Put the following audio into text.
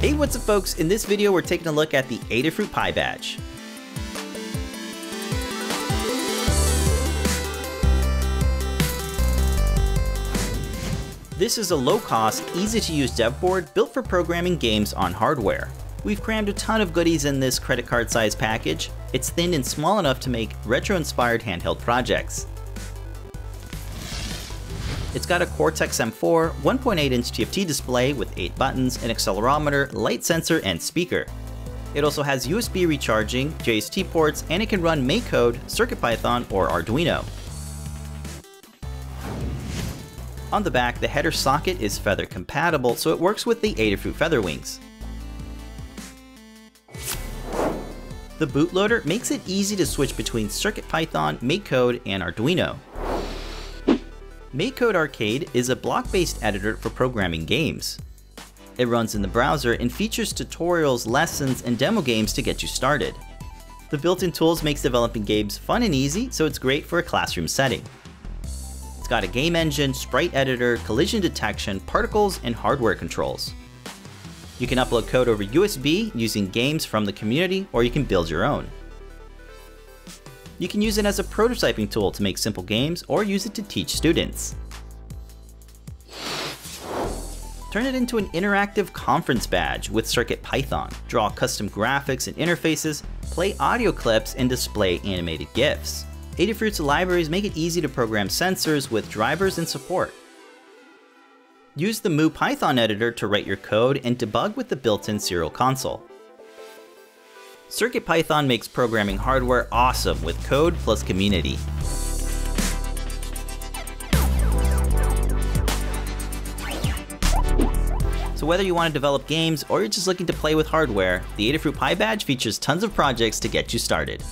Hey, what's up folks? In this video, we're taking a look at the Adafruit PyBadge. This is a low-cost, easy-to-use dev board built for programming games on hardware. We've crammed a ton of goodies in this credit card-sized package. It's thin and small enough to make retro-inspired handheld projects. It's got a Cortex-M4, 1.8-inch TFT display with 8 buttons, an accelerometer, light sensor, and speaker. It also has USB recharging, JST ports, and it can run MakeCode, CircuitPython, or Arduino. On the back, the header socket is Feather compatible, so it works with the Adafruit Featherwings. The bootloader makes it easy to switch between CircuitPython, MakeCode, and Arduino. MakeCode Arcade is a block-based editor for programming games. It runs in the browser and features tutorials, lessons, and demo games to get you started. The built-in tools makes developing games fun and easy, so it's great for a classroom setting. It's got a game engine, sprite editor, collision detection, particles, and hardware controls. You can upload code over USB using games from the community, or you can build your own. You can use it as a prototyping tool to make simple games or use it to teach students. Turn it into an interactive conference badge with CircuitPython. Draw custom graphics and interfaces, play audio clips, and display animated GIFs. Adafruit's libraries make it easy to program sensors with drivers and support. Use the Mu Python editor to write your code and debug with the built-in serial console. CircuitPython makes programming hardware awesome with code plus community. So whether you want to develop games or you're just looking to play with hardware, the Adafruit PyBadge features tons of projects to get you started.